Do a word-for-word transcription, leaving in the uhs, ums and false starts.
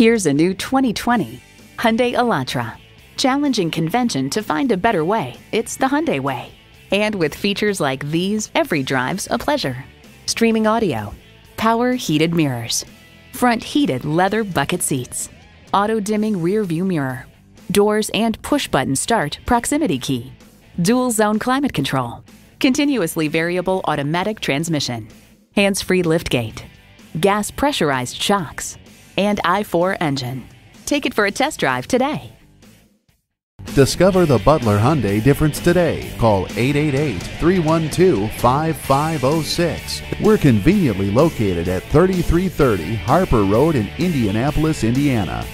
Here's a new twenty twenty Hyundai Elantra. Challenging convention to find a better way, it's the Hyundai way. And with features like these, every drive's a pleasure. Streaming audio, power heated mirrors, front heated leather bucket seats, auto dimming rear view mirror, doors and push button start proximity key, dual zone climate control, continuously variable automatic transmission, hands-free liftgate, gas pressurized shocks, and I four engine. Take it for a test drive today. Discover the Butler Hyundai difference today. Call eight eight eight, three one two, five five zero six. We're conveniently located at thirty-three thirty Harper Road in Indianapolis, Indiana.